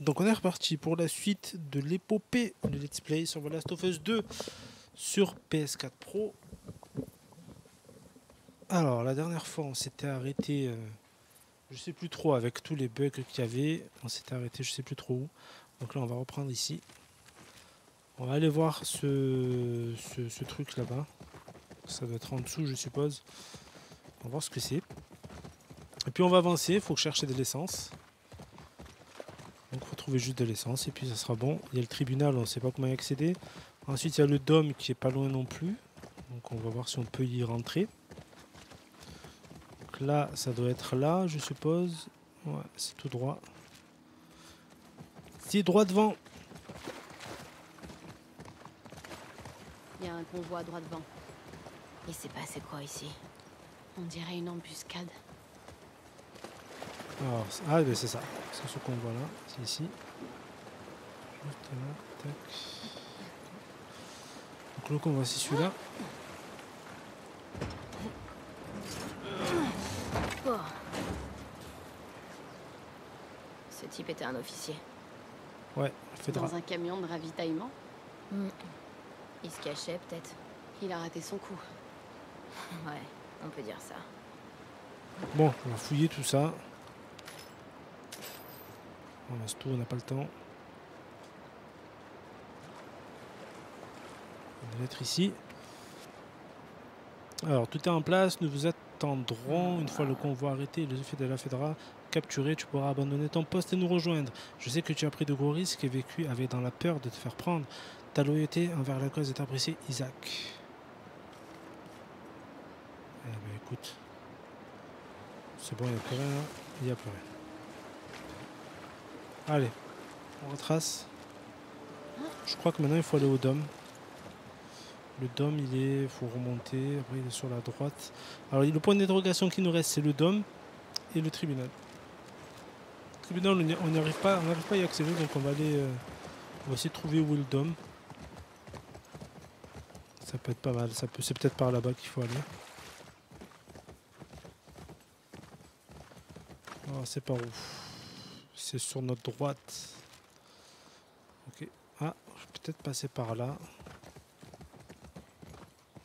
Donc on est reparti pour la suite de l'épopée de Let's Play sur The Last of Us 2 sur PS4 Pro. Alors la dernière fois on s'était arrêté, je sais plus trop, avec tous les bugs qu'il y avait, on s'était arrêté je sais plus trop où. Donc là on va reprendre ici. On va aller voir ce truc là-bas. Ça doit être en dessous je suppose. On va voir ce que c'est. Et puis on va avancer, il faut chercher de l'essence. Donc faut trouver juste de l'essence et puis ça sera bon. Il y a le tribunal, on ne sait pas comment y accéder. Ensuite il y a le dôme qui est pas loin non plus. Donc on va voir si on peut y rentrer. Donc là ça doit être là je suppose. Ouais, c'est tout droit. C'est droit devant. Il y a un convoi à droit devant. Il s'est passé quoi ici? On dirait une embuscade. Alors, ah ben c'est ça, c'est ce qu'on voit là, c'est ici. Donc le convoi c'est celui-là. Oh. Ce type était un officier. Ouais, Fedra. Dans un camion de ravitaillement. Mm. Il se cachait peut-être. Il a raté son coup. Ouais, on peut dire ça. Bon, on va fouiller tout ça. On lance tout, on n'a pas le temps. On va être ici. Alors, tout est en place. Nous vous attendrons une fois le convoi arrêté et les effets de la Fedra capturés. Tu pourras abandonner ton poste et nous rejoindre. Je sais que tu as pris de gros risques et vécu avec dans la peur de te faire prendre. Ta loyauté envers la cause est appréciée, Isaac. Eh ben, écoute. C'est bon, il n'y a plus rien. Hein. Il n'y a plus rien. Allez, on retrace. Je crois que maintenant il faut aller au dôme. Le dôme, il est, faut remonter. Après, il est sur la droite. Alors, le point d'interrogation qui nous reste, c'est le dôme et le tribunal. Le tribunal, on n'arrive pas, à y accéder, donc on va aller, on va essayer de trouver où est le dôme. Ça peut être pas mal. Ça peut, c'est peut-être par là-bas qu'il faut aller. Alors, c'est par où? C'est sur notre droite. Ok. Ah, je vais peut-être passer par là.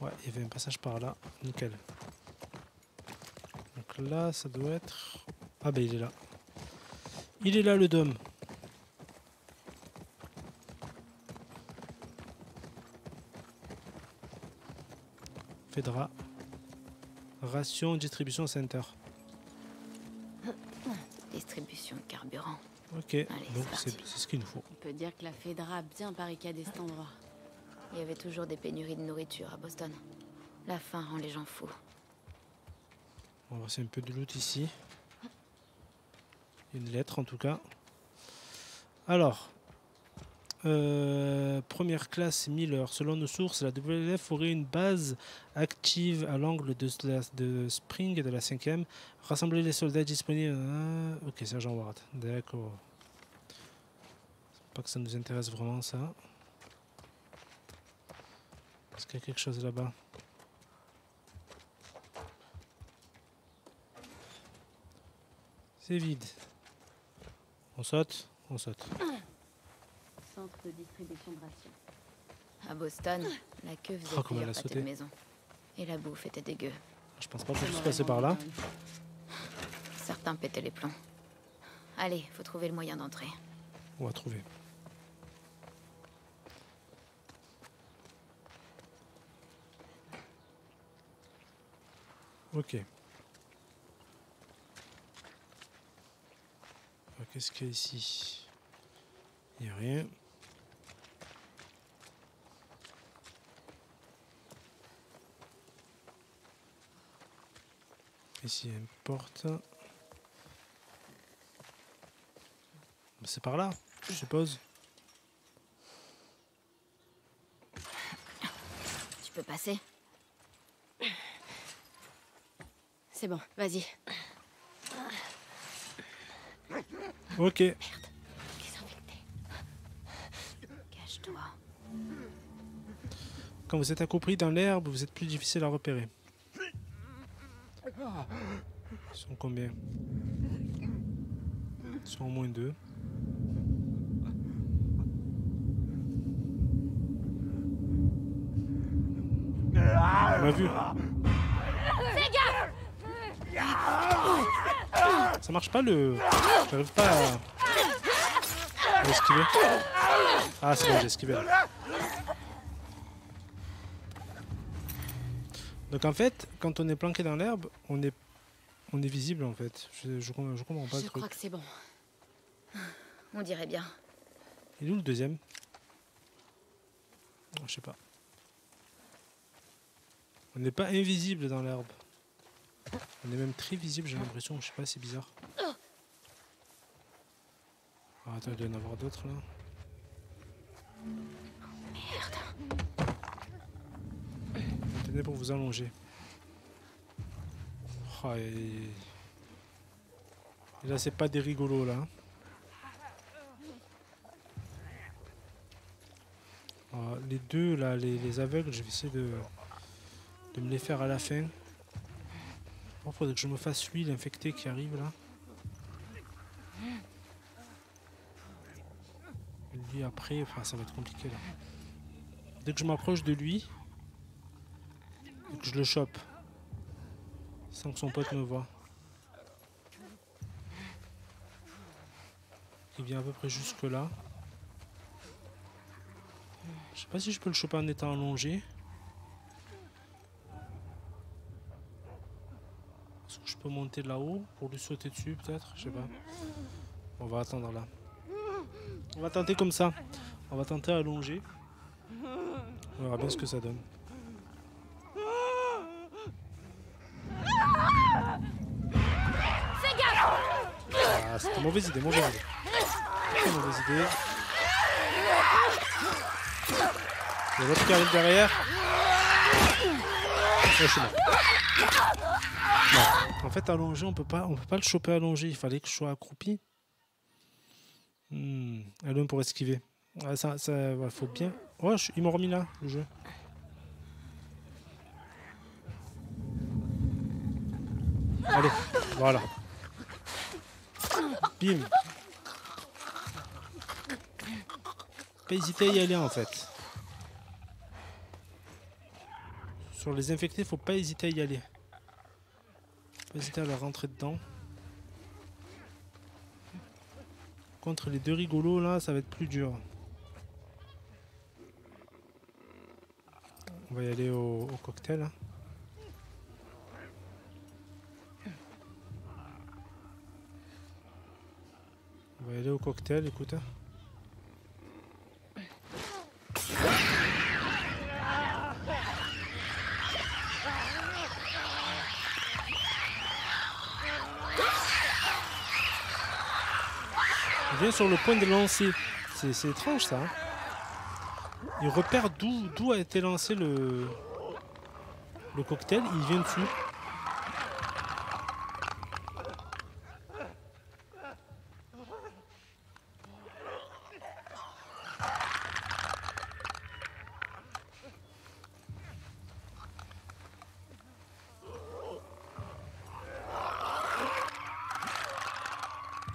Ouais, il y avait un passage par là. Nickel. Donc là, ça doit être... Ah ben, il est là. Il est là, le dôme. Fedra. Ration Distribution Center. Distribution de carburant. Ok, allez, donc c'est ce qu'il nous faut. On peut dire que la Fedra a bien barricadé cet endroit. Il y avait toujours des pénuries de nourriture à Boston. La faim rend les gens fous. On va voir un peu de loot ici. Une lettre en tout cas. Alors, première classe Miller. Selon nos sources, la WLF aurait une base active à l'angle de Spring et de la 5e. Rassembler les soldats disponibles. Ah, ok, sergent Ward. D'accord. Pas que ça nous intéresse vraiment ça. Est-ce qu'il y a quelque chose là-bas? C'est vide. On saute? On saute. Centre de distribution de rations. À Boston, la queue faisait plusieurs pâtés de maison. Et la bouffe était dégueu. Je pense pas qu'on puisse passer par là. Certains pétaient les plombs. Allez, faut trouver le moyen d'entrer. On va trouver. Ok. Qu'est-ce qu'il y a ici? Il n'y a rien. Ici, il y a une porte. C'est par là, je suppose. Tu peux passer. C'est bon, vas-y. Ok. Merde, désinfecté. Cache-toi. Quand vous êtes accroupis dans l'herbe, vous êtes plus difficile à repérer. Ils sont combien? Ils sont au moins deux. m'a vu. Ça marche pas le... J'arrive pas à l'esquiver. Ah c'est bon, j'ai esquivé. Donc en fait, quand on est planqué dans l'herbe, on est visible en fait. Je comprends pas le truc. Je crois que c'est bon. On dirait bien. Il est où le deuxième? Je sais pas. On n'est pas invisible dans l'herbe. On est même très visible, j'ai l'impression. Je sais pas, c'est bizarre. Oh, attends, il doit y en avoir d'autres là. Merde. Tenez pour vous allonger. Oh, et là, c'est pas des rigolos là. Oh, les deux là, les aveugles, je vais essayer de me les faire à la fin. Il faudrait que je me fasse lui, l'infecté qui arrive là. Lui après, enfin ça va être compliqué là. Dès que je m'approche de lui, et que je le chope, sans que son pote me voie. Il vient à peu près jusque là. Je sais pas si je peux le choper en étant allongé. Est-ce que je peux monter là-haut pour lui sauter dessus peut-être? Je sais pas. On va attendre là. On va tenter comme ça. On va tenter allongé. On verra bien ce que ça donne. Ah, c'était mauvaise idée, mauvaise idée. Mauvaise idée. Il y a l'autre qui arrive derrière. Ouais, c'est bon. En fait, allongé, on peut pas le choper allongé. Il fallait que je sois accroupi. Allons pour esquiver. Ah, ça ouais, faut bien. Ouais, ils m'ont remis là, le jeu. Allez, voilà. Bim. Pas hésiter à y aller en fait. Sur les infectés, faut pas hésiter à y aller. Faut pas hésiter à leur rentrer dedans. Contre les deux rigolos là, ça va être plus dur. On va y aller au cocktail. Hein. On va y aller au cocktail, écoute. Hein. Il vient sur le point de lancer. C'est étrange ça. Hein. Il repère d'où a été lancé le cocktail. Il vient dessus.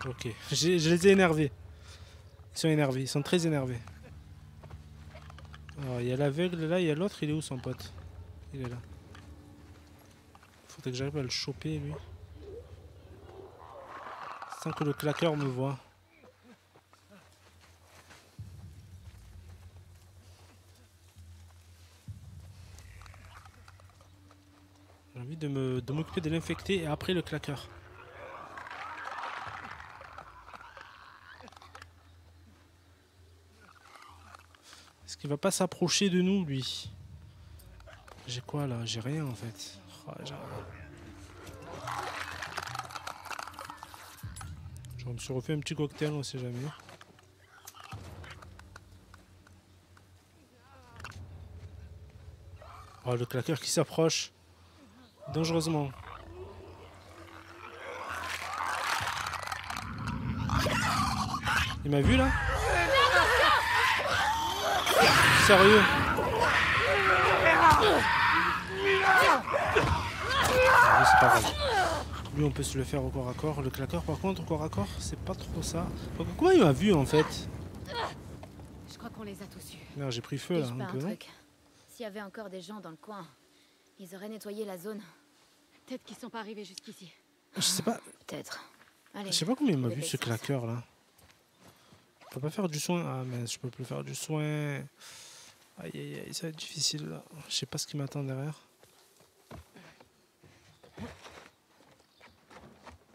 Ok, je les ai énervés. Ils sont énervés, ils sont très énervés. Alors, il y a l'aveugle là, il y a l'autre, il est où son pote? Il est là. Faudrait que j'arrive à le choper lui. Sans que le claqueur me voie. J'ai envie de m'occuper de l'infecter et après le claqueur. Il va pas s'approcher de nous, lui. J'ai quoi là? J'ai rien en fait. Oh, je me suis refait un petit cocktail, on sait jamais. Oh, le claqueur qui s'approche dangereusement. Il m'a vu là? Sérieux? Ah, c'est pas grave. Lui on peut se le faire au corps à corps. Le claqueur par contre au corps à corps c'est pas trop ça. Pourquoi il m'a vu en fait? Je crois qu'on les a tous eus. Merde, j'ai pris feu là un peu. S'il y avait encore des gens dans le coin, Ils auraient nettoyé la zone. Peut-être qu'ils sont pas arrivés jusqu'ici. Je sais pas. Peut-être. Je sais pas combien il m'a vu ce claqueur là. Je peux pas faire du soin. Ah mais je peux plus faire du soin. Aïe aïe aïe, ça va être difficile là. Je sais pas ce qui m'attend derrière.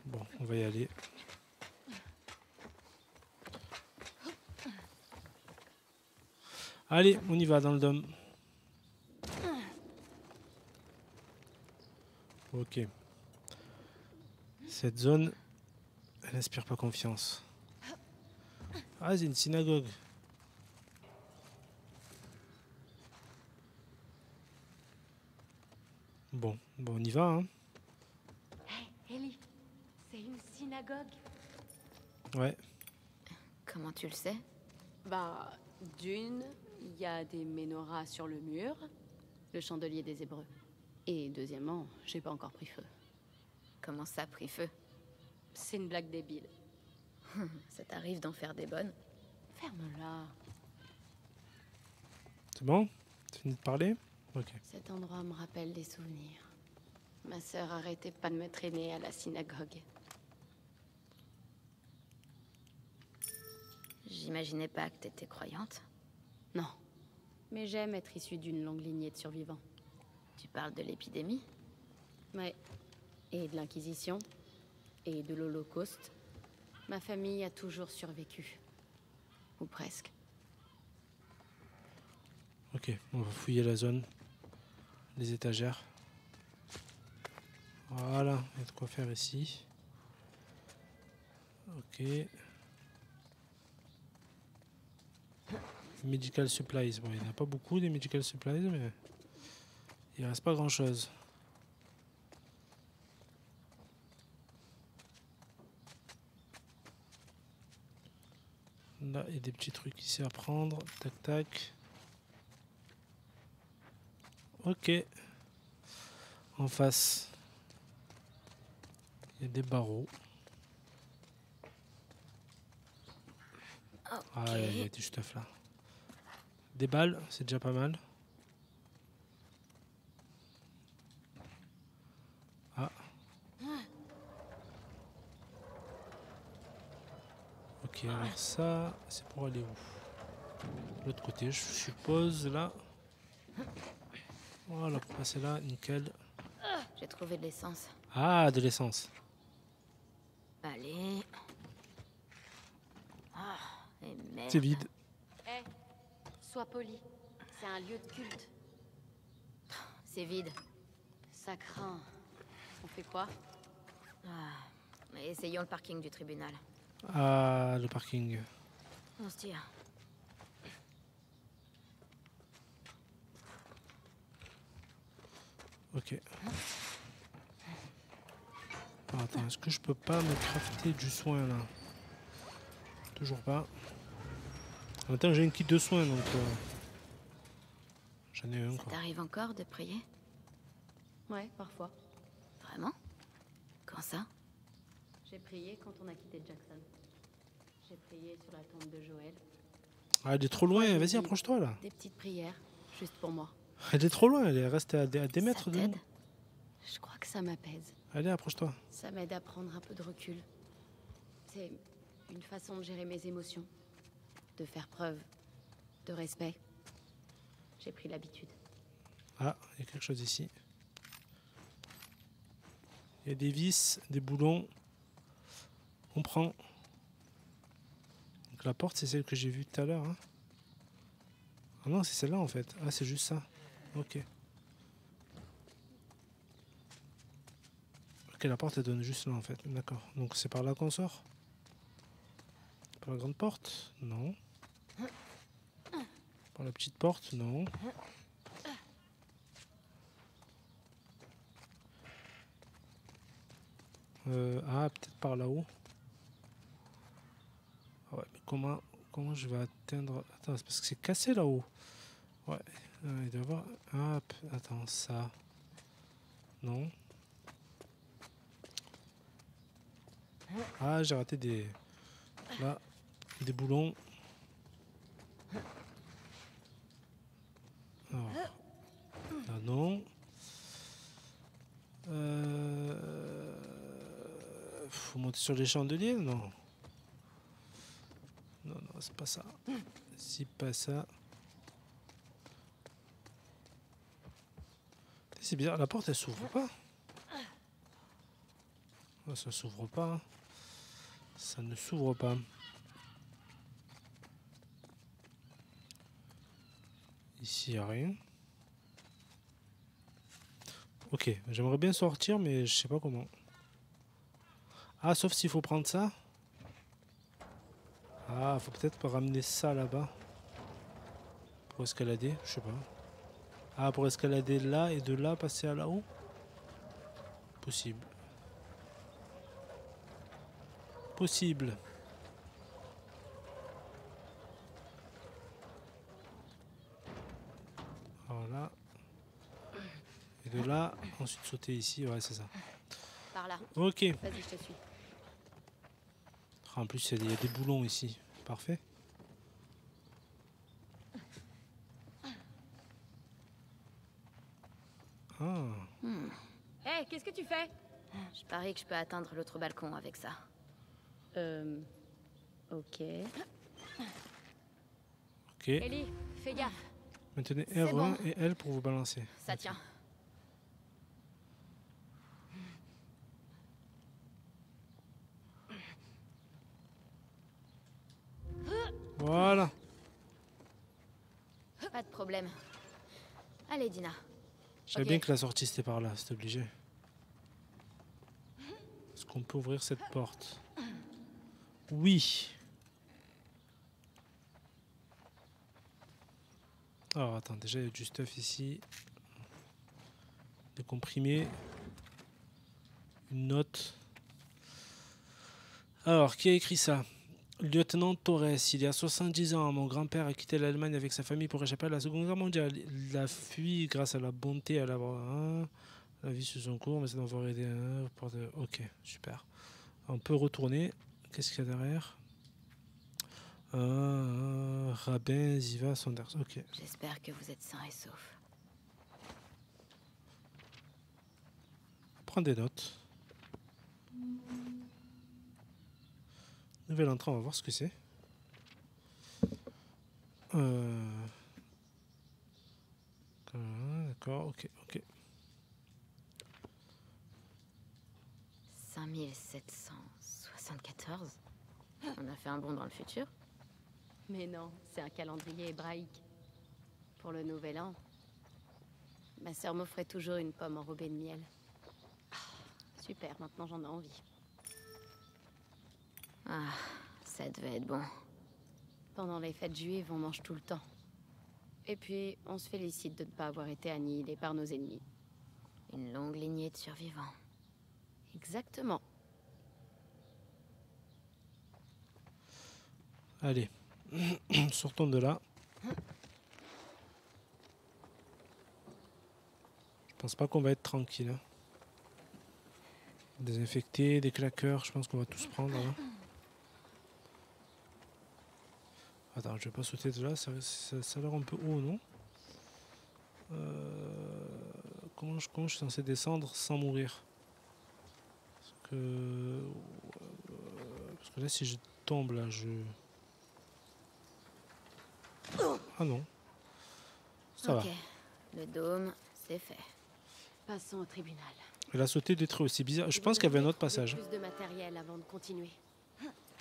Bon, on va y aller. Allez, on y va dans le dôme. Ok. Cette zone, elle n'inspire pas confiance. Ah, c'est une synagogue. Bon, on y va, hein. Hey, Ellie, c'est une synagogue. Ouais. Comment tu le sais? Bah, d'une, il y a des menorahs sur le mur, le chandelier des Hébreux. Et deuxièmement, j'ai pas encore pris feu. Comment ça, pris feu? C'est une blague débile. Ça t'arrive d'en faire des bonnes? Ferme-la. C'est bon? Tu finis de parler? Ok. Cet endroit me rappelle des souvenirs. Ma sœur arrêtait pas de me traîner à la synagogue. J'imaginais pas que t'étais croyante. Non. Mais j'aime être issue d'une longue lignée de survivants. Tu parles de l'épidémie? Ouais. Et de l'Inquisition. Et de l'Holocauste. Ma famille a toujours survécu. Ou presque. Ok, on va fouiller la zone. Les étagères. Voilà, il y a de quoi faire ici. Ok. Medical supplies. Bon, il n'y en a pas beaucoup des medical supplies, mais il reste pas grand-chose. Là, il y a des petits trucs ici à prendre. Tac, tac. Ok. En face, il y a des barreaux. Okay. Ah, il y a du stuff là. Des balles, c'est déjà pas mal. Ah. Ok, alors ça, c'est pour aller où? L'autre côté, je suppose, là. Voilà, pour passer là, nickel. J'ai trouvé de l'essence. Ah, de l'essence. Allez. Oh, c'est vide. Hey, sois poli. C'est un lieu de culte. C'est vide. Ça craint. On fait quoi? Essayons le parking du tribunal. Ah, le parking. On se tire. Ok. Oh, attends, est-ce que je peux pas me crafter du soin là? Toujours pas. Attends, j'ai une kit de soin donc. J'en ai un quoi. Ça t'arrive encore de prier? Ouais, parfois. Vraiment? Quand ça? J'ai prié quand on a quitté Jackson. J'ai prié sur la tombe de Joël. Ah, elle est trop loin, vas-y, approche-toi là. Des petites prières, juste pour moi. Elle est trop loin, elle est restée à des mètres de nous. Je crois que ça m'apaise. Allez, approche-toi. Ça m'aide à prendre un peu de recul. C'est une façon de gérer mes émotions, de faire preuve de respect. J'ai pris l'habitude. Ah, il y a quelque chose ici. Il y a des vis, des boulons. On prend. Donc la porte, c'est celle que j'ai vue tout à l'heure. Hein. Ah non, c'est celle-là en fait. Ah, c'est juste ça. Ok. Ok, la porte, elle donne juste là en fait. D'accord. Donc c'est par là qu'on sort. Par la grande porte? Non. Par la petite porte? Non. Ah, peut-être par là-haut. Ouais, mais comment je vais atteindre... Attends, c'est parce que c'est cassé là-haut. Ouais, il doit y avoir... Ah, attends, ça... Non. Ah, j'ai raté des... Là, des boulons. Alors, là, non. monter sur les chandeliers? Non. Non, non, c'est pas ça. C'est pas ça. C'est bizarre, la porte elle s'ouvre pas. Oh, ça s'ouvre pas. Hein. Ça ne s'ouvre pas. Ici y a rien. Ok, j'aimerais bien sortir, mais je sais pas comment. Ah, sauf s'il faut prendre ça. Ah, faut peut-être pas ramener ça là-bas. Pour escalader, je sais pas. Ah, pour escalader là et de là, passer à là-haut. Possible. Possible. Voilà. Et de là, ensuite sauter ici. Ouais, c'est ça. Par là. Ok. Vas-y, je te suis. Ah, en plus, il y a des boulons ici. Parfait. Ah. Hey, qu'est-ce que tu fais? Je parie que je peux atteindre l'autre balcon avec ça. Ok. Ok. Ellie, fais gaffe. Maintenez R1 bon. Et L pour vous balancer. Ça okay. Tient. Voilà. Pas de problème. Allez, Dina. Je savais bien que la sortie c'était par là, c'est obligé. Est-ce qu'on peut ouvrir cette porte? Oui. Alors attends, déjà il y a du stuff ici. Des comprimés. Une note. Alors, qui a écrit ça? Lieutenant Torres, il y a 70 ans, mon grand-père a quitté l'Allemagne avec sa famille pour échapper à la Seconde Guerre mondiale. Il a fui grâce à la bonté, à la, la vie sous son cours, mais ça doit avoir aidé. Ok, super. On peut retourner. Qu'est-ce qu'il y a derrière? Rabin, Ziva, Sanders. Ok. J'espère que vous êtes sains et saufs. Prends des notes. Nouvelle entrée, on va voir ce que c'est. D'accord, ok, ok. 5774. On a fait un bond dans le futur. Mais non, c'est un calendrier hébraïque. Pour le nouvel an, ma sœur m'offrait toujours une pomme enrobée de miel. Oh, super, maintenant j'en ai envie. Ah, ça devait être bon. Pendant les fêtes juives, on mange tout le temps. Et puis, on se félicite de ne pas avoir été annihilés par nos ennemis. Une longue lignée de survivants. Exactement. Allez, sortons de là. Je pense pas qu'on va être tranquille. Hein. Désinfecté, des claqueurs, je pense qu'on va tous prendre. Hein. Attends, je vais pas sauter de là, ça a l'air un peu haut, non? Comment je suis censé descendre sans mourir? Parce que là, si je tombe, là, je... Ah non. Ça okay. Va. Le dôme, c'est fait. Passons au tribunal. Elle a sauté des trucs aussi bizarres. Je pense qu'il y avait un autre passage. Plus de matériel avant de continuer.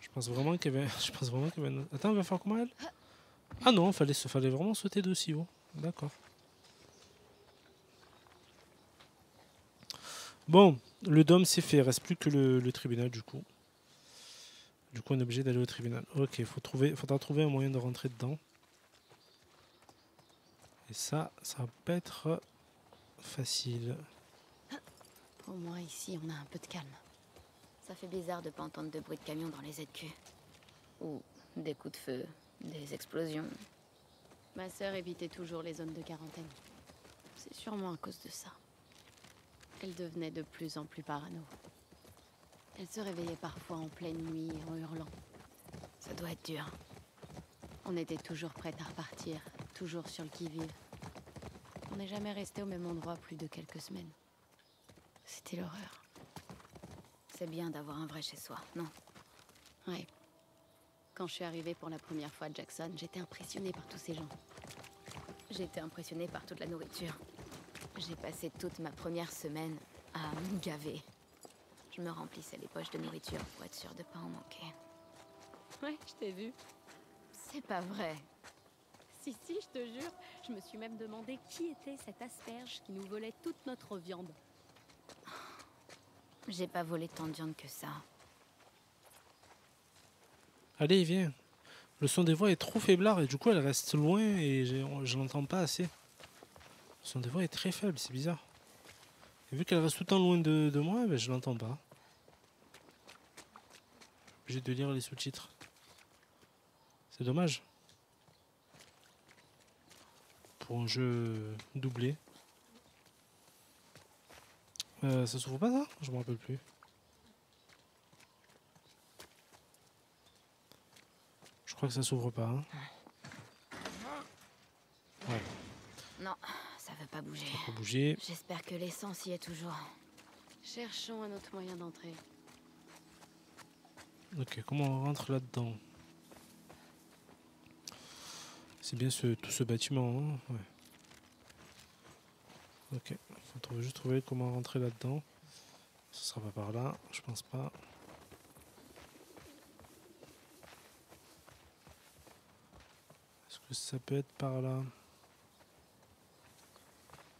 Je pense vraiment qu'il y avait... Attends, on va faire comment elle? Ah non, fallait vraiment sauter d'aussi haut. D'accord. Bon, le dôme c'est fait. Il ne reste plus que le tribunal du coup. Du coup, on est obligé d'aller au tribunal. Ok, il faudra trouver un moyen de rentrer dedans. Et ça va pas être facile. Au moins ici, on a un peu de calme. Ça fait bizarre de pas entendre de bruit de camion dans les ZQ. Ou des coups de feu, des explosions. Ma sœur évitait toujours les zones de quarantaine. C'est sûrement à cause de ça. Elle devenait de plus en plus parano. Elle se réveillait parfois en pleine nuit en hurlant. Ça doit être dur. On était toujours prête à repartir, toujours sur le qui-vive. On n'est jamais resté au même endroit plus de quelques semaines. C'était l'horreur. C'est bien d'avoir un vrai chez soi, non? Ouais. Quand je suis arrivée pour la première fois à Jackson, j'étais impressionnée par tous ces gens. J'étais impressionnée par toute la nourriture. J'ai passé toute ma première semaine à me gaver. Je me remplissais les poches de nourriture pour être sûre de pas en manquer. Ouais, je t'ai vu. C'est pas vrai. Si, si, je te jure. Je me suis même demandé qui était cette asperge qui nous volait toute notre viande. J'ai pas volé tant de viande que ça. Allez, viens. Le son des voix est trop faiblard et du coup elle reste loin et je l'entends pas assez. Le son des voix est très faible, c'est bizarre. Et vu qu'elle reste tout le temps loin de moi, ben je l'entends pas. Obligé de lire les sous-titres. C'est dommage. Pour un jeu doublé. Ça s'ouvre pas ça? Je me rappelle plus. Je crois que ça s'ouvre pas. Hein. Ouais. Non, ça veut pas bouger. Ça veut bouger. J'espère que l'essence y est toujours. Cherchons un autre moyen d'entrer. Ok, comment on rentre là-dedans? C'est bien tout ce bâtiment, hein? Ouais. Ok. Faut juste trouver comment rentrer là-dedans. Ce sera pas par là, je pense pas. Est-ce que ça peut être par là?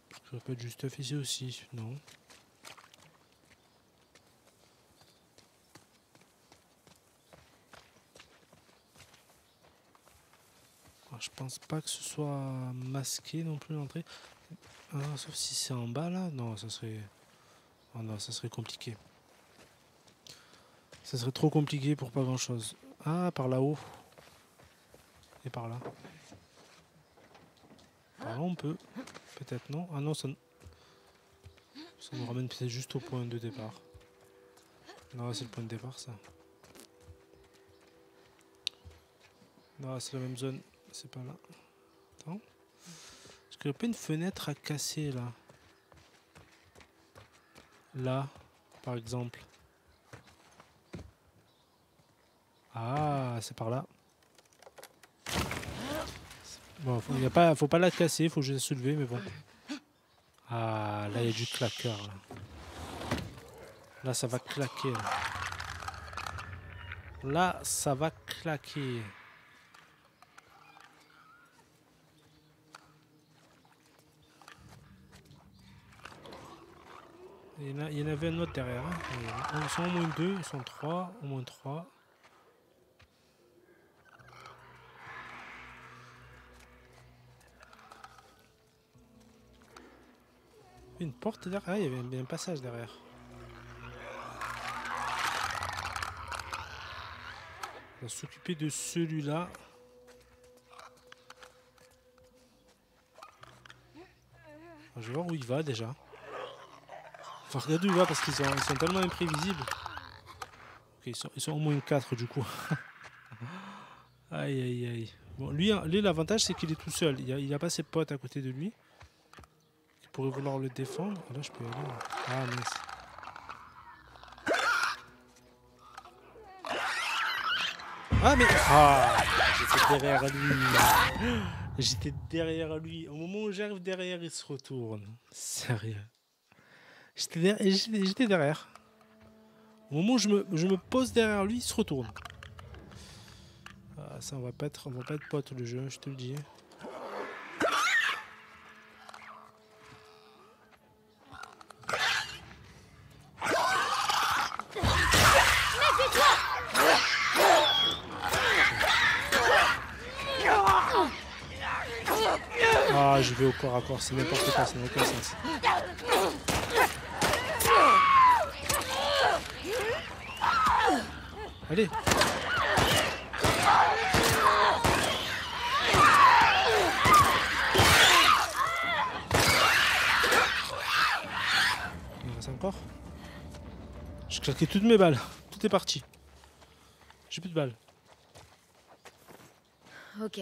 Est-ce que ça peut être juste ici aussi? Non. Alors, je pense pas que ce soit masqué non plus l'entrée. Ah, sauf si c'est en bas là, non ça serait, oh non, ça serait compliqué. Ça serait trop compliqué pour pas grand chose. Ah, par là-haut. Et par là. Par là on peut. Peut-être non. Ah non, ça nous ramène peut-être juste au point de départ. Non, c'est le point de départ ça. Non, c'est la même zone. C'est pas là. Attends. Il y a pas une fenêtre à casser là. Là, par exemple. Ah, c'est par là. Bon, faut pas la casser, faut juste la soulever, mais bon. Ah, là il y a du claqueur. Là, là ça va claquer. Là, ça va claquer. Il y en avait un autre derrière. Ils sont au moins deux, ils sont trois, au moins trois. Une porte derrière. Ah, il y avait un passage derrière. On va s'occuper de celui-là. Je vais voir où il va déjà. Enfin, regardez où il va parce qu'ils sont tellement imprévisibles. Okay, ils sont au moins 4 du coup. Aïe aïe aïe. Bon, lui l'avantage c'est qu'il est tout seul. Il a pas ses potes à côté de lui qui pourraient vouloir le défendre. Ah, là je peux y aller. Ah mince. Ah mais. Ah, j'étais derrière lui. J'étais derrière lui. Au moment où j'arrive derrière, il se retourne. Sérieux. J'étais derrière. Au moment où je me pose derrière lui, il se retourne. Ah, ça, on va pas être potes le jeu, je te le dis. Ah, je vais au corps à corps, c'est n'importe quoi, ça n'a aucun sens. Allez. Il en reste encore. J'ai claqué toutes mes balles. Tout est parti. J'ai plus de balles. Ok.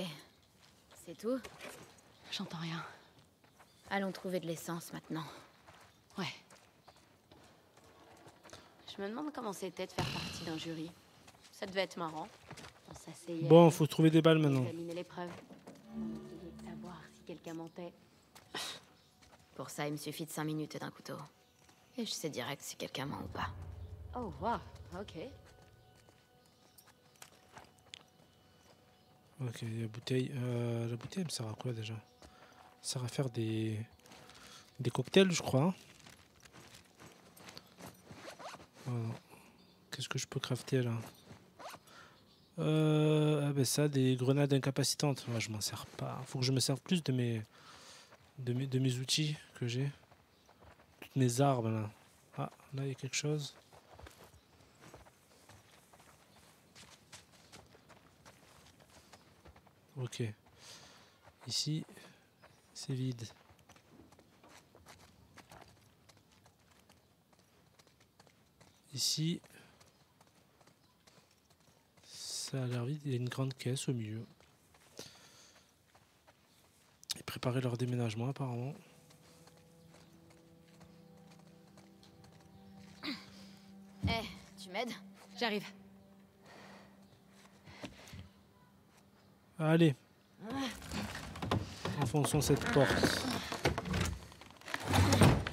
C'est tout? J'entends rien. Allons trouver de l'essence maintenant. Ouais. Je me demande comment c'était de faire partie d'un jury. Ça devait être marrant. Bon, faut trouver des balles maintenant. Savoir si quelqu'un mentait. Pour ça, il me suffit de 5 minutes et d'un couteau. Et je sais direct si quelqu'un ment ou pas. Oh, wow, ok. Ok, la bouteille. La bouteille, elle me sert à quoi déjà? Elle sert à faire des cocktails, je crois. Voilà. Qu'est-ce que je peux crafter là? Ah ben ça, des grenades incapacitantes. Moi, je m'en sers pas. Faut que je me serve plus de mes outils que j'ai. Toutes mes armes là. Ah, là il y a quelque chose. Ok. Ici, c'est vide. Ici, ça a l'air vide. Il y a une grande caisse au milieu. Ils préparaient leur déménagement apparemment. Eh, hey, tu m'aides? J'arrive. Allez, enfonçons cette porte.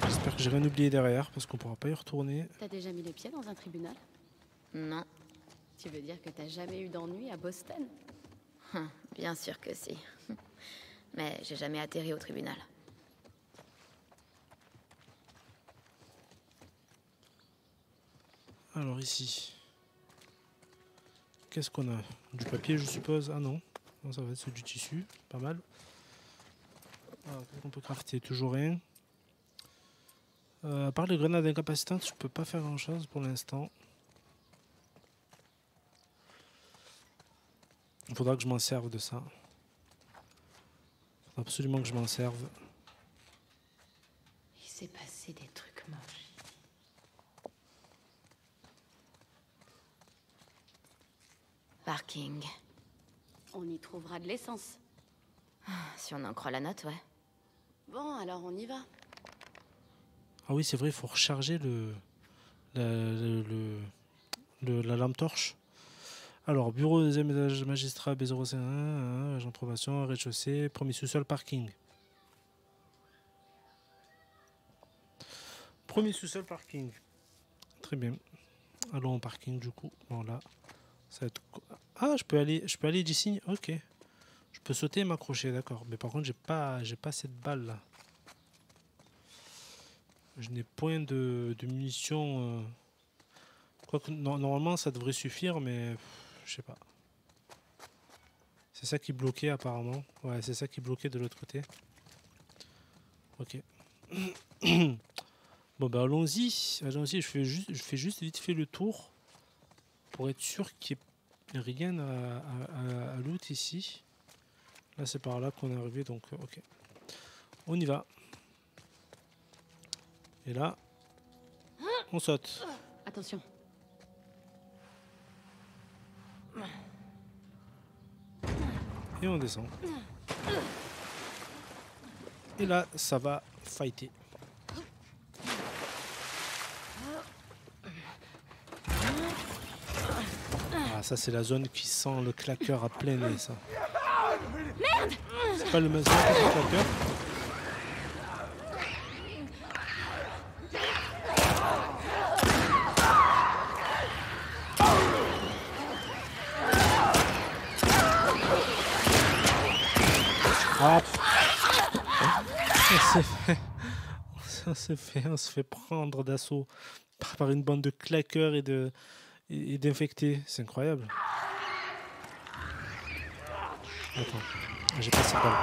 J'espère que j'ai rien oublié derrière parce qu'on pourra pas y retourner. T'as déjà mis les pieds dans un tribunal? Non. Tu veux dire que t'as jamais eu d'ennui à Boston? Bien sûr que si. Mais j'ai jamais atterri au tribunal. Alors ici, qu'est-ce qu'on a? Du papier, je suppose? Ah non, non, ça va être du tissu, pas mal. Alors, qu'est-ce qu'on peut crafter? Toujours rien. À part les grenades incapacitantes, je peux pas faire grand-chose pour l'instant. Il faudra que je m'en serve de ça. Il faudra absolument que je m'en serve. Il s'est passé des trucs moches. Parking. On y trouvera de l'essence. Si on en croit la note, ouais. Bon, alors on y va. Ah oui, c'est vrai, il faut recharger la lampe torche. Alors, bureau, deuxième étage, magistrat, B051, agent de probation, rez-de-chaussée, premier sous-sol, parking. Premier sous-sol, parking. Très bien. Allons au parking, du coup. Bon, là, ça va être... Ah, je peux aller d'ici. Ok. Je peux sauter et m'accrocher, d'accord. Mais par contre, j'ai pas cette balle, là. Je n'ai point de munitions... Quoique, normalement, ça devrait suffire, mais... Je sais pas. C'est ça qui bloquait apparemment. Ouais, c'est ça qui bloquait de l'autre côté. Ok. Bon bah allons-y. Allons-y, je fais juste vite fait le tour. Pour être sûr qu'il n'y ait rien à loot ici. Là c'est par là qu'on est arrivé, donc ok. On y va. Et là, on saute. Attention. Et on descend. Et là, ça va fighter. Ah, ça, c'est la zone qui sent le claqueur à plein nez, ça. Merde! C'est pas le même claqueur. Ah, on se fait prendre d'assaut par une bande de claqueurs et d'infectés. C'est incroyable. Attends, j'ai pas cette balle.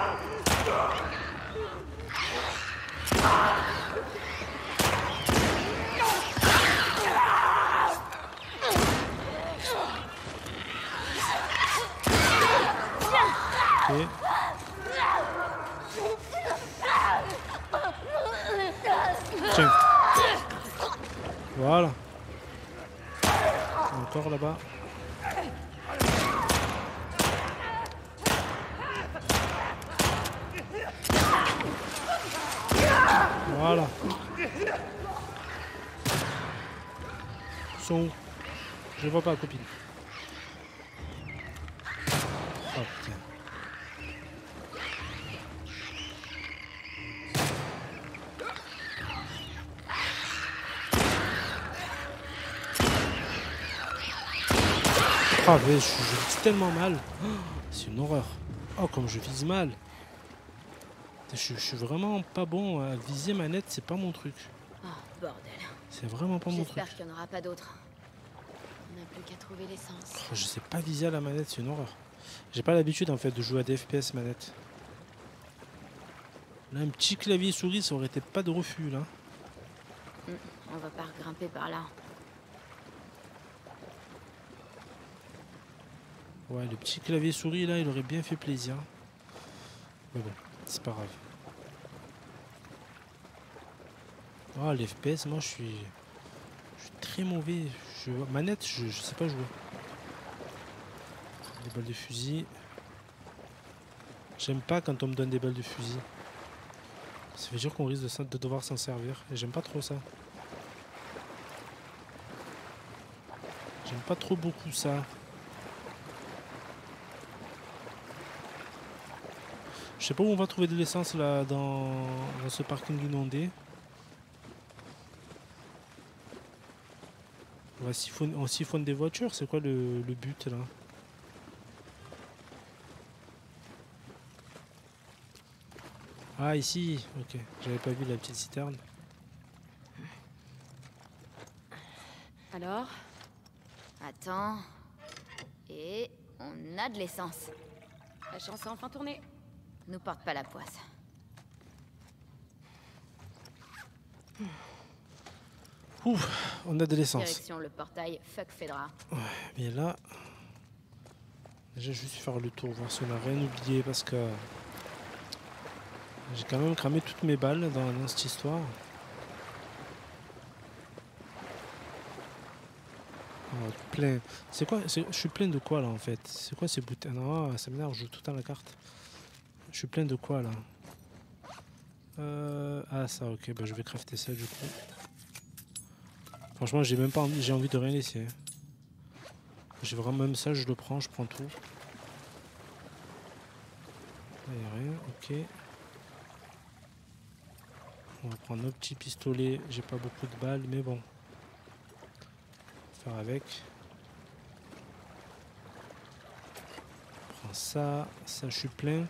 Ok. Tiens. Voilà. Encore là-bas. Voilà. sont où? Je vois pas, copine. Oh putain. Ah ouais, je vise tellement mal. Oh, c'est une horreur. Oh, comme je vise mal. Je suis vraiment pas bon à viser manette, c'est pas mon truc. Oh, bordel. C'est vraiment pas mon truc. J'espère qu'il n'y en aura pas d'autres. On n'a plus qu'à trouver l'essence. Oh, je sais pas viser à la manette, c'est une horreur. J'ai pas l'habitude en fait de jouer à des FPS manette. Là, un petit clavier souris, ça aurait été pas de refus là. On va pas regrimper par là. Ouais, le petit clavier souris là, il aurait bien fait plaisir. Mais bon, c'est pas grave. Oh, les FPS, moi je suis très mauvais. Manette, je sais pas jouer. Des balles de fusil. J'aime pas quand on me donne des balles de fusil. Ça veut dire qu'on risque de devoir s'en servir. Et j'aime pas trop ça. J'aime pas trop beaucoup ça. Je sais pas où on va trouver de l'essence là dans ce parking inondé. On siphonne des voitures, c'est quoi le but là? Ah ici, ok, j'avais pas vu la petite citerne. Alors? Attends. Et on a de l'essence. La chance est enfin tournée. Nous porte pas la poisse. Ouf, on a de l'essence. Direction le portail, fuck Fedra. Ouais, mais là... Déjà, juste faire le tour, voir si on a rien oublié, parce que... J'ai quand même cramé toutes mes balles dans cette histoire. Oh, plein... C'est quoi? Je suis plein de quoi, là, en fait? C'est quoi ces boutons? Non, ça m'énerve, je joue tout à la carte. Je suis plein de quoi là? Ah ça ok, bah je vais crafter ça du coup. Franchement j'ai même pas envie, j'ai envie de rien laisser. J'ai vraiment même ça, je le prends, je prends tout. Là y'a rien, ok. On va prendre nos petits pistolets, j'ai pas beaucoup de balles mais bon. Faire avec. Ça je suis plein.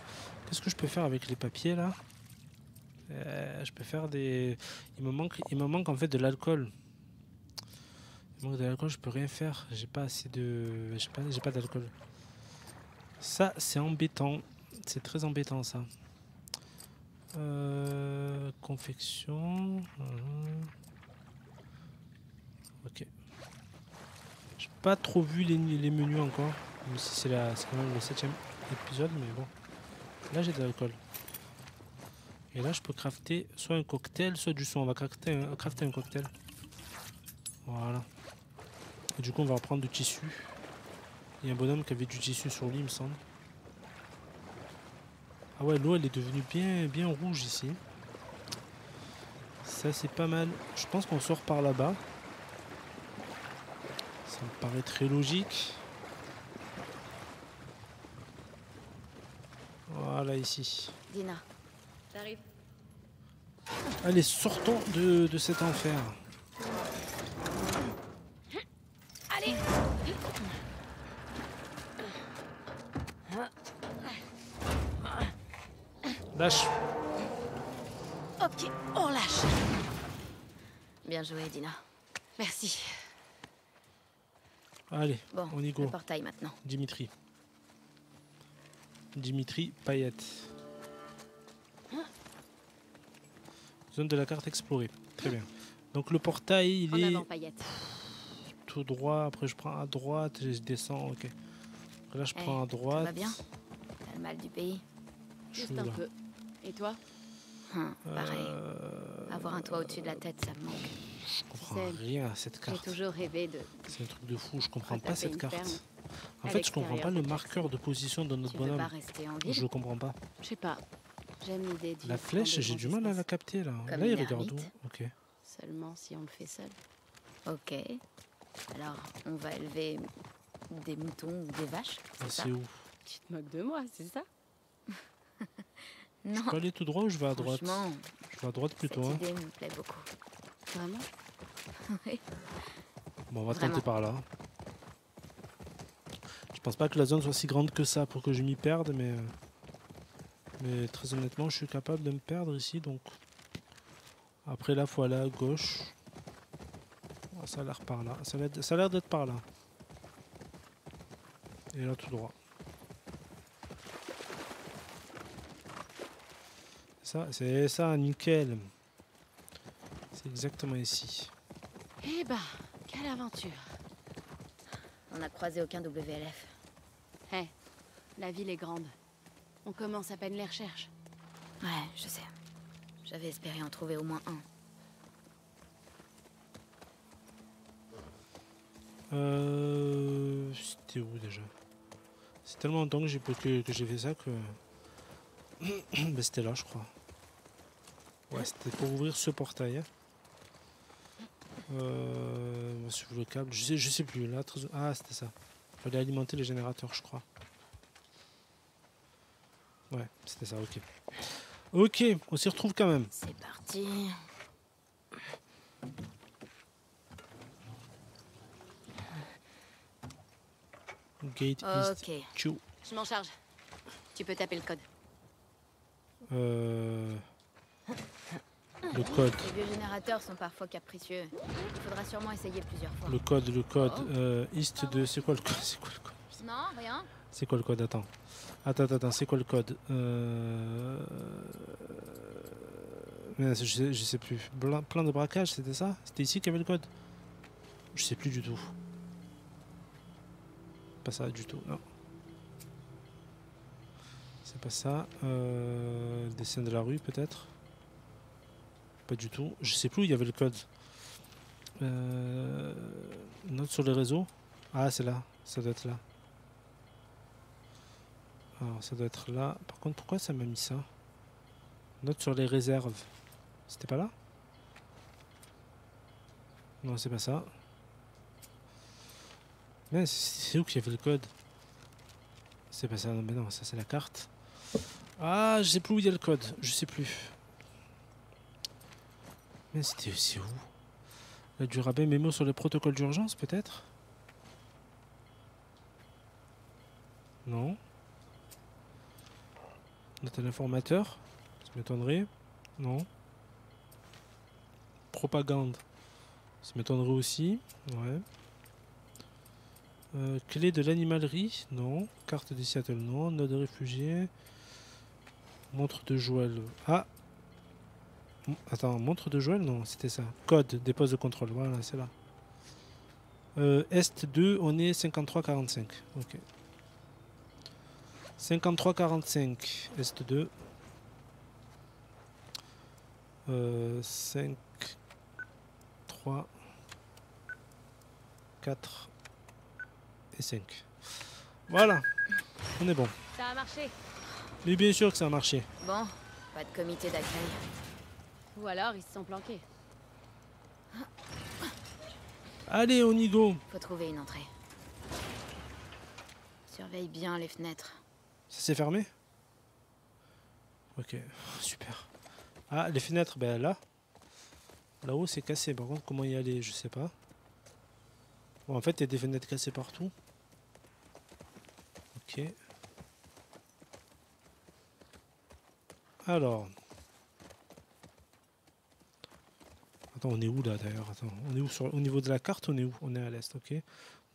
Qu'est-ce que je peux faire avec les papiers là? Je peux faire des... Il me manque en fait de l'alcool. Il me manque de l'alcool, je peux rien faire. J'ai pas assez de... J'ai pas d'alcool. Ça c'est embêtant. C'est très embêtant ça. Confection... Ok. J'ai pas trop vu les menus encore. Même si c'est quand même le 7e épisode, mais bon. Là j'ai de l'alcool. Et là je peux crafter soit un cocktail, soit du son. On va crafter un cocktail. Voilà. Et du coup on va reprendre du tissu. Il y a un bonhomme qui avait du tissu sur lui il me semble. Ah ouais, l'eau elle est devenue bien rouge ici. Ça c'est pas mal. Je pense qu'on sort par là-bas. Ça me paraît très logique. Voilà, ici. Dina, j'arrive. Allez, sortons de cet enfer. Allez. Lâche. Ok, on lâche. Bien joué, Dina. Merci. Allez, bon, on y go. Le portail maintenant. Dimitri Payette. Zone de la carte explorée. Très bien. Donc le portail, il est tout droit. Après, je prends à droite, je descends. Ok. Là, je prends à droite. Ça va bien. T'as le mal du pays. Juste un peu. Et toi? Pareil. Avoir un toit au-dessus de la tête, ça me manque. Je comprends rien à cette carte. J'ai toujours rêvé de. C'est un truc de fou. Je comprends pas cette carte. En fait, je comprends pas le marqueur de position de notre bonhomme. Je comprends pas. Je sais pas. J'aime l'idée du. La flèche, j'ai du mal à la capter là. Là, il regarde où? Ok. Seulement si on le fait seul. Ok. Alors, on va élever des moutons ou des vaches, c'est ouf. Tu te moques de moi, c'est ça? Non. Je peux aller tout droit ou je vais à droite? Je vais à droite plutôt. Cette idée me plaît beaucoup. Vraiment? Oui. Bon, on va tenter par là. Je pense pas que la zone soit si grande que ça pour que je m'y perde, mais très honnêtement, je suis capable de me perdre ici, donc... Après là, faut aller à gauche. Oh, ça a l'air par là. Ça a l'air d'être par là. Et là, tout droit. Ça, c'est ça, nickel. C'est exactement ici. Eh bah, quelle aventure. On n'a croisé aucun WLF. Eh, hey, la ville est grande. On commence à peine les recherches. Ouais, je sais. J'avais espéré en trouver au moins un. C'était où déjà? C'est tellement longtemps que j'ai fait ça que... Ben c'était là, je crois. Ouais, c'était pour ouvrir ce portail. Sur le câble, je sais plus. Là, très... Ah, c'était ça. Il fallait alimenter les générateurs, je crois. Ouais, c'était ça, ok. Ok, on s'y retrouve quand même. C'est parti. Gate East. Ok. Tchou. Je m'en charge. Tu peux taper le code. Le code. Les vieux générateurs sont parfois capricieux. Il faudra sûrement essayer plusieurs fois. Le code. Oh. East 2, c'est quoi le code? Non, rien. C'est quoi le code? Attends, c'est quoi le code? Je sais plus. Plein de braquages, c'était ça? C'était ici qu'il y avait le code? Je sais plus du tout. Pas ça du tout, non. C'est pas ça. Dessin de la rue, peut-être? Pas du tout. Je sais plus où il y avait le code. Note sur les réseaux? Ah, c'est là. Ça doit être là. Alors, ça doit être là. Par contre, pourquoi ça m'a mis ça? Note sur les réserves. C'était pas là? Non, c'est pas ça. Mais c'est où qu'il y avait le code? C'est pas ça, non, mais non, ça c'est la carte. Ah, je sais plus où il y a le code. Je sais plus. Mais c'était où? Là, du Rabin, mémo sur les protocoles d'urgence, peut-être? Non? Note à l'informateur, ça m'étonnerait. Non. Propagande, ça m'étonnerait aussi. Ouais. Clé de l'animalerie, non. Carte de Seattle, non. Note de réfugié. Montre de Joël. Ah. Attends, montre de Joël, non, c'était ça. Code, des postes de contrôle, voilà, c'est là. Est 2, on est 53-45. Ok. 53-45, Est 2. 5, 3, 4 et 5. Voilà, on est bon. Ça a marché. Mais bien sûr que ça a marché. Bon, pas de comité d'accueil. Ou alors ils se sont planqués. Allez, on y go. Faut trouver une entrée. Surveille bien les fenêtres. Ça s'est fermé? Ok, super. Ah, les fenêtres, ben là. Là-haut, c'est cassé. Par contre, comment y aller? Je sais pas. Bon, en fait, il y a des fenêtres cassées partout. Ok. Alors. Attends, on est où là d'ailleurs? Attends, on est où sur... Au niveau de la carte, on est où? On est à l'est, ok.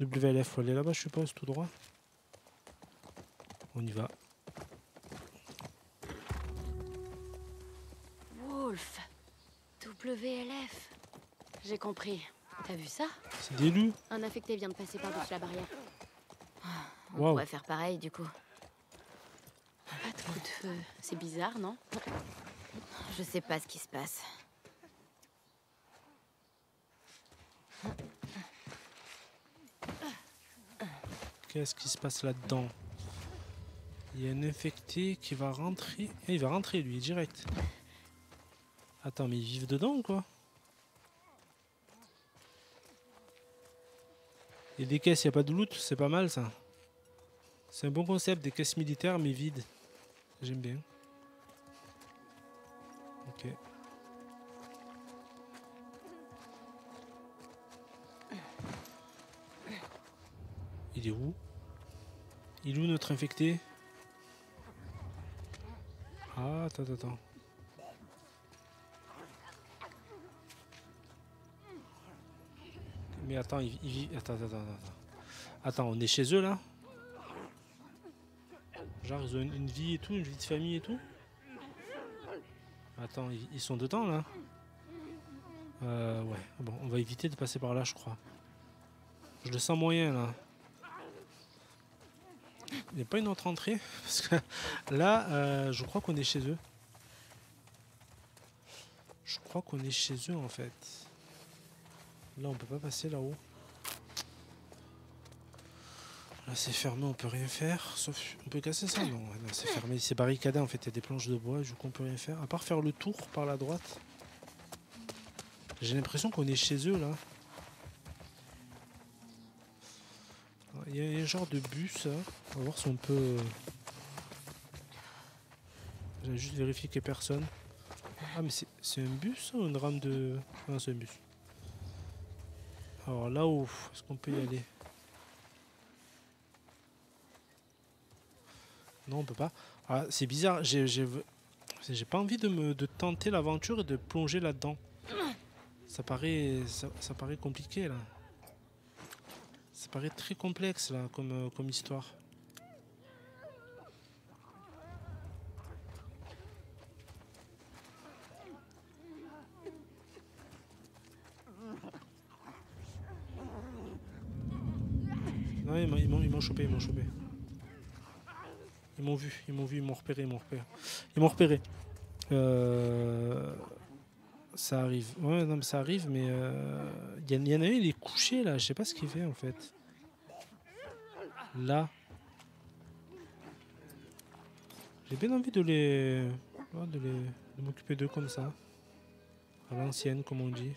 WLF, faut aller là-bas, je suppose, tout droit. On y va. Wolf. WLF. J'ai compris. T'as vu ça? C'est des loups. Un affecté vient de passer par-dessus la barrière. On pourrait faire pareil, du coup. Pas de coup de feu. C'est bizarre, non? Je sais pas ce qui se passe. Qu'est-ce qui se passe là-dedans? Il y a un infecté qui va rentrer. Et il va rentrer lui, direct. Attends, mais ils vivent dedans ou quoi? Et des caisses, il n'y a pas de loot, c'est pas mal ça. C'est un bon concept, des caisses militaires mais vides. J'aime bien. Ok. Il est où? Il est où notre infecté? Ah, attends. Mais attends, Attends, on est chez eux là? Genre ils ont une vie et tout, une vie de famille et tout? Attends, ils sont dedans là? Ouais, bon, on va éviter de passer par là je crois. Je le sens moyen là. Il n'y a pas une autre entrée? Parce que là, je crois qu'on est chez eux. Je crois qu'on est chez eux en fait. Là, on peut pas passer là-haut. Là, c'est fermé, on peut rien faire. Sauf, on peut casser ça? Non, c'est fermé, c'est barricadé en fait. Il y a des planches de bois, du coup, on peut rien faire. À part faire le tour par la droite. J'ai l'impression qu'on est chez eux là. Il y a un genre de bus, hein. On va voir si on peut... J'ai juste vérifié qu'il n'y a personne. Ah mais c'est un bus ou une rame de... Non, c'est un bus. Alors là-haut, est-ce qu'on peut y aller? Non, on peut pas. Ah, c'est bizarre, j'ai pas envie de tenter l'aventure et de plonger là-dedans. Ça paraît compliqué là. Ça paraît très complexe là comme histoire. Non, ils m'ont chopé. Ils m'ont vu, ils m'ont repéré. Ça arrive. Ouais, non, mais ça arrive, mais il y en a un, il est couché là. Je sais pas ce qu'il fait en fait. Là. J'ai bien envie de m'occuper d'eux comme ça. À l'ancienne, comme on dit.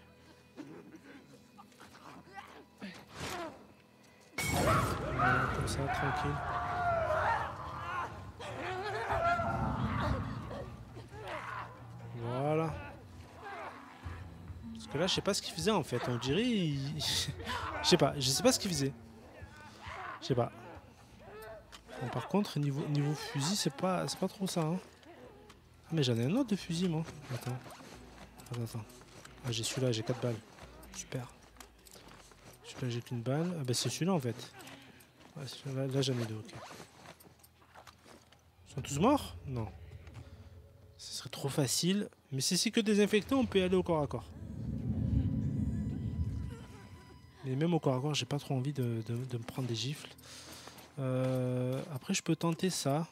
Comme ça, tranquille. Voilà. Parce que là, je sais pas ce qu'il faisait en fait. On dirait, je sais pas ce qu'il faisait. Je sais pas. Bon, par contre, niveau fusil, c'est pas trop ça. Hein. Ah, mais j'en ai un autre de fusil, moi. Attends. Ah, j'ai celui-là, j'ai 4 balles. Super. Celui-là, j'ai qu'une balle. Ah, bah, c'est celui-là en fait. Ouais, celui-là, là, j'en ai deux, ok. Ils sont tous morts? Non. Ce serait trop facile. Mais si c'est que désinfectant, on peut y aller au corps à corps. Et même au corps à corps, j'ai pas trop envie de me prendre des gifles. Après, je peux tenter ça.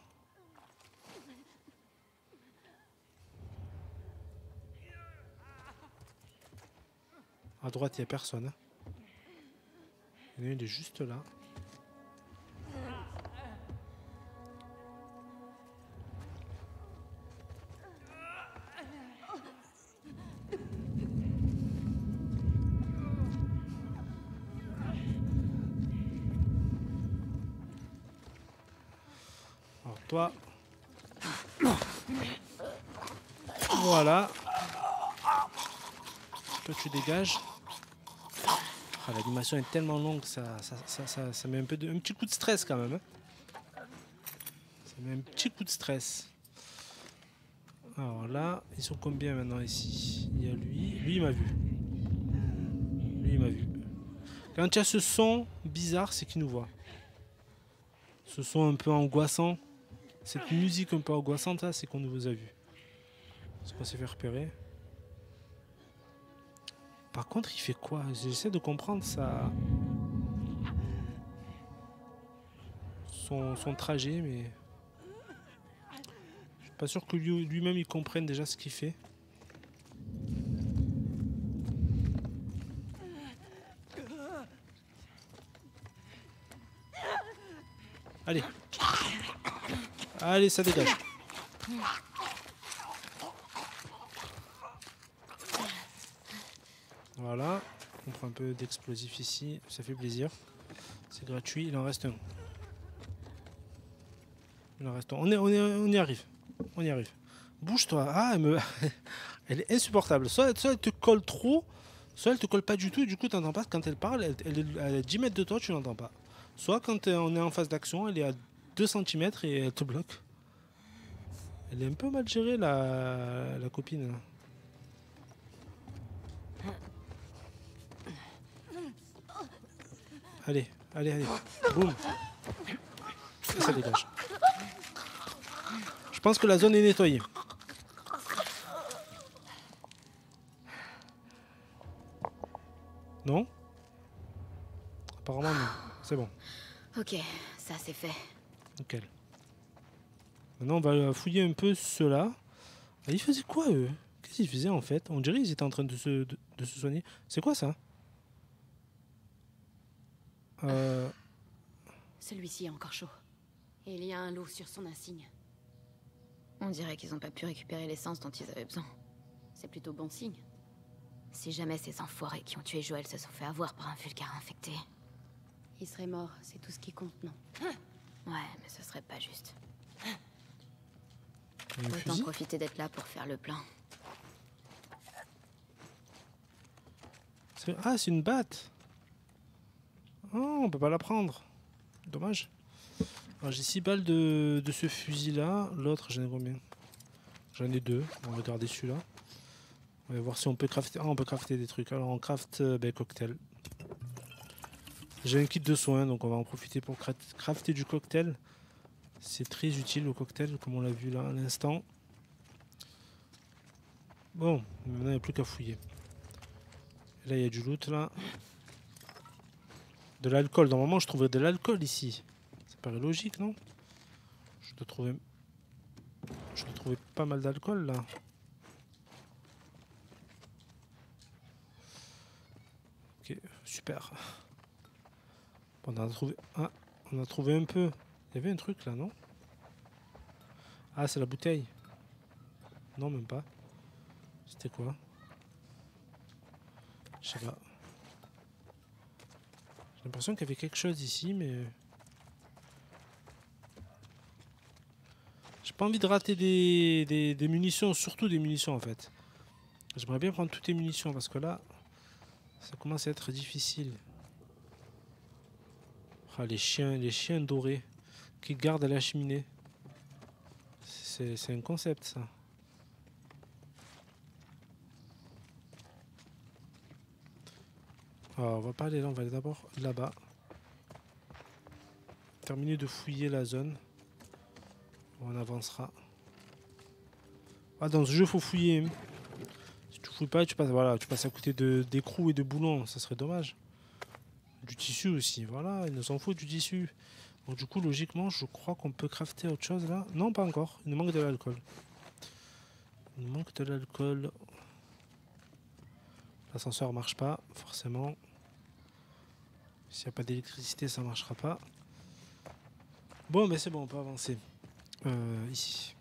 À droite, il n'y a personne. Il est juste là. Voilà. Toi tu dégages. Ah, l'animation est tellement longue que ça met un petit coup de stress quand même. Hein. Ça met un petit coup de stress. Alors là, ils sont combien maintenant ici? Il y a lui. Lui il m'a vu. Quand il y a ce son bizarre, c'est qu'il nous voit. Ce son un peu angoissant. Cette musique un peu angoissante là, c'est qu'on nous a vu. Parce qu'on s'est fait repérer. Par contre, il fait quoi? J'essaie de comprendre ça. Son trajet, mais... Je suis pas sûr que lui-même il comprenne déjà ce qu'il fait. Allez! Allez, ça dégage. Voilà. On prend un peu d'explosif ici. Ça fait plaisir. C'est gratuit, il en reste un. Il en reste un. On y arrive. On y arrive. Bouge-toi. Ah, elle est insupportable. Soit elle te colle trop, soit elle te colle pas du tout. Et du coup, tu n'entends pas. Quand elle parle, elle est à 10 mètres de toi, tu n'entends pas. Soit quand on est en phase d'action, elle est à 2 cm et elle te bloque. Elle est un peu mal gérée, la copine. Allez, allez, allez. Boum. Et ça dégage. Je pense que la zone est nettoyée. Non? Apparemment non. C'est bon. Ok, ça c'est fait. Nickel. Maintenant on va fouiller un peu ceux-là. Ils faisaient quoi eux? Qu'est-ce qu'ils faisaient en fait? On dirait qu'ils étaient en train de se soigner. C'est quoi ça? Celui-ci est encore chaud. Et il y a un lot sur son insigne. On dirait qu'ils n'ont pas pu récupérer l'essence dont ils avaient besoin. C'est plutôt bon signe. Si jamais ces enfoirés qui ont tué Joël se sont fait avoir par un vulcaire infecté... Il serait mort, c'est tout ce qui compte, non? Ouais, mais ce serait pas juste. Autant profiter d'être là pour faire le plein. Ah, c'est une batte. Oh, on peut pas la prendre. Dommage. J'ai 6 balles de ce fusil-là. L'autre, j'en ai combien? J'en ai 2. On va regarder celui-là. On va voir si on peut crafter... Ah, on peut crafter des trucs. Alors, on craft cocktail. J'ai un kit de soins, donc on va en profiter pour crafter du cocktail. C'est très utile, le cocktail, comme on l'a vu là à l'instant. Bon, maintenant, il n'y a plus qu'à fouiller. Et là, il y a du loot, là. De l'alcool. Normalement, je trouverais de l'alcool ici. Ça paraît logique, non? Je dois trouver pas mal d'alcool, là. Ok, super. Bon, on a trouvé... Ah, on a trouvé un peu. Il y avait un truc, là, non? Ah, c'est la bouteille. Non, même pas. C'était quoi? Je sais pas. J'ai l'impression qu'il y avait quelque chose ici, mais... J'ai pas envie de rater des munitions, surtout des munitions en fait. J'aimerais bien prendre toutes les munitions parce que là, ça commence à être difficile. Ah, les chiens dorés qui gardent à la cheminée. C'est un concept ça. Alors, on va pas aller là, on va aller d'abord là-bas. Terminer de fouiller la zone. On avancera. Ah, dans ce jeu, faut fouiller. Si tu fouilles pas, tu passes à côté d'écrous et de boulons. Ça serait dommage. Du tissu aussi. Voilà, il nous en faut du tissu. Donc du coup, logiquement, je crois qu'on peut crafter autre chose là. Non, pas encore. Il nous manque de l'alcool. Il nous manque de l'alcool. L'ascenseur marche pas, forcément. S'il n'y a pas d'électricité, ça marchera pas. Bon, mais c'est bon, on peut avancer. Ici.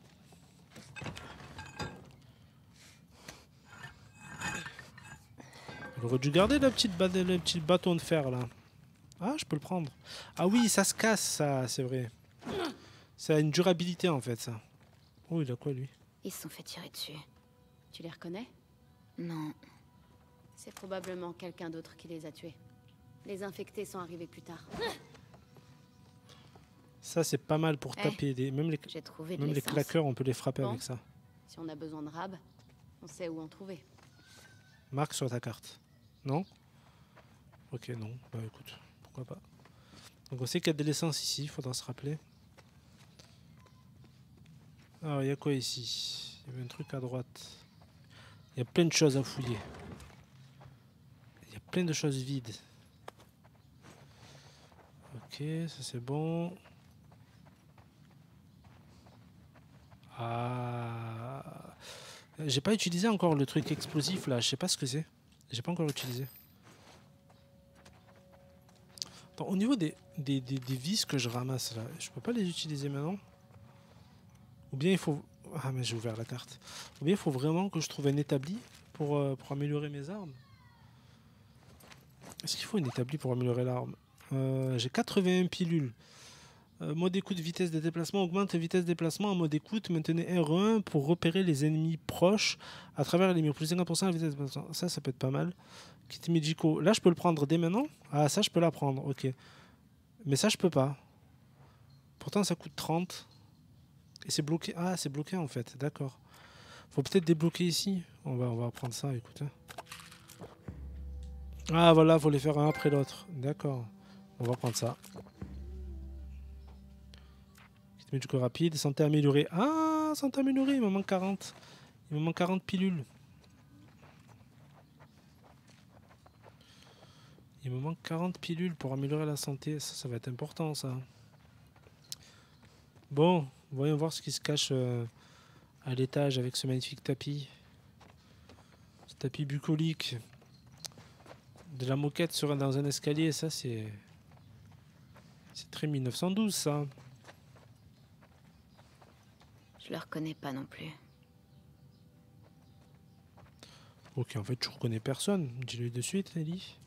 J'aurais dû garder le petit bâton de fer là. Ah, je peux le prendre. Ah oui, ça se casse, ça, c'est vrai. Ça a une durabilité en fait, ça. Oh, il a quoi lui? Ils se sont fait tirer dessus. Tu les reconnais? Non. C'est probablement quelqu'un d'autre qui les a tués. Les infectés sont arrivés plus tard. Ça, c'est pas mal pour taper des... Même les claqueurs, on peut les frapper avec ça. Si on a besoin de rab, on sait où en trouver. Marque sur ta carte. Non? Ok, non. Bah écoute, pourquoi pas. Donc on sait qu'il y a de l'essence ici, il faudra se rappeler. Alors, il y a quoi ici? Il y avait un truc à droite. Il y a plein de choses à fouiller. Il y a plein de choses vides. Ok, ça c'est bon. Ah. J'ai pas utilisé encore le truc explosif là, je sais pas ce que c'est. J'ai pas encore utilisé. Bon, au niveau des vis que je ramasse là, je peux pas les utiliser maintenant. Ou bien il faut... Ah mais j'ai ouvert la carte. Ou bien il faut vraiment que je trouve un établi pour améliorer mes armes. Est-ce qu'il faut un établi pour améliorer l'arme? J'ai 81 pilules. Mode écoute, vitesse de déplacement. Augmente vitesse de déplacement en mode écoute. Maintenez R1 pour repérer les ennemis proches à travers les murs. Plus 50% à vitesse de déplacement. Ça, ça peut être pas mal. Kit Mijiko. Là, je peux le prendre dès maintenant. Ah, ça, je peux la prendre. Ok. Mais ça, je peux pas. Pourtant, ça coûte 30. Et c'est bloqué. Ah, c'est bloqué en fait. D'accord. Faut peut-être débloquer ici. On va prendre ça, écoute. Ah, voilà, faut les faire un après l'autre. D'accord. On va prendre ça. Mais du coup rapide, santé améliorée. Ah, santé améliorée, il me manque 40. Il me manque 40 pilules. Il me manque 40 pilules pour améliorer la santé. Ça va être important, ça. Bon, voyons voir ce qui se cache à l'étage avec ce magnifique tapis. Ce tapis bucolique. De la moquette dans un escalier, ça c'est... C'est très 1912, ça. Je le reconnais pas non plus. Ok, en fait, tu reconnais personne. Dis-le de suite, Ellie.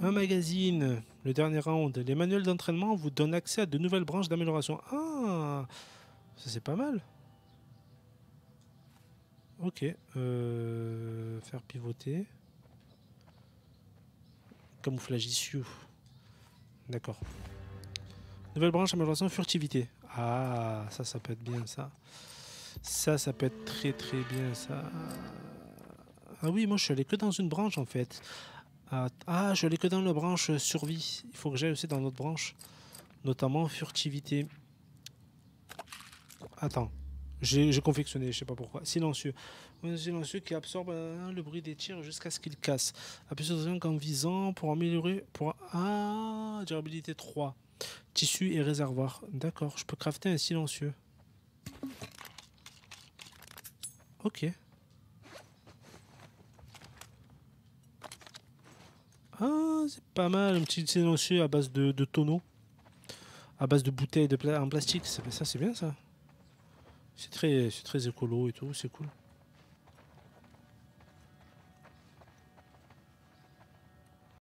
Un magazine, le dernier round. Les manuels d'entraînement vous donnent accès à de nouvelles branches d'amélioration. Ah, ça c'est pas mal. Ok, faire pivoter. Camouflage issue. D'accord. Nouvelle branche amélioration furtivité. Ah, ça peut être bien, ça. Ça peut être très très bien, ça. Ah oui, moi je suis allé que dans une branche en fait. Ah, je suis allé que dans la branche survie. Il faut que j'aille aussi dans l'autre branche. Notamment furtivité. Attends. J'ai confectionné, je sais pas pourquoi. Silencieux. Un silencieux qui absorbe le bruit des tirs jusqu'à ce qu'il casse. Appuie sur le en visant pour améliorer. Ah, durabilité 3. Tissu et réservoir. D'accord, je peux crafter un silencieux. Ok. Ah, c'est pas mal, un petit silencieux à base de tonneaux. À base de bouteilles en plastique. Ça, c'est bien, ça. C'est très écolo et tout, c'est cool.